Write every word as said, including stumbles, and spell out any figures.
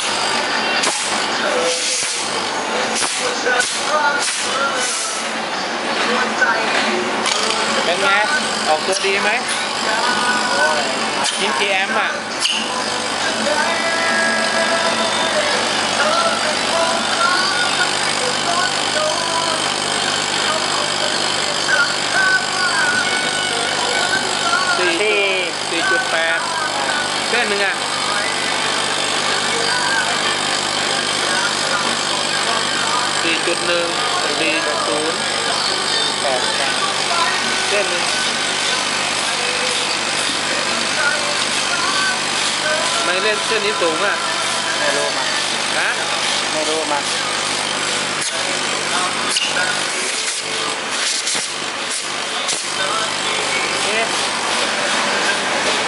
เป็นไงออกตัวดีไหมชิ้นกี่แอมอ่ะสี่ สี่จุดแปด เส้นหนึ่งอ่ะสี่จุดหนึ่ง สี่จุดศูนย์ แปด เส้นหนึ่งไม่เล่นเส้นนี้สูงอ่ะไม่รู้มาฮะไม่รู้มาเอ๊ะ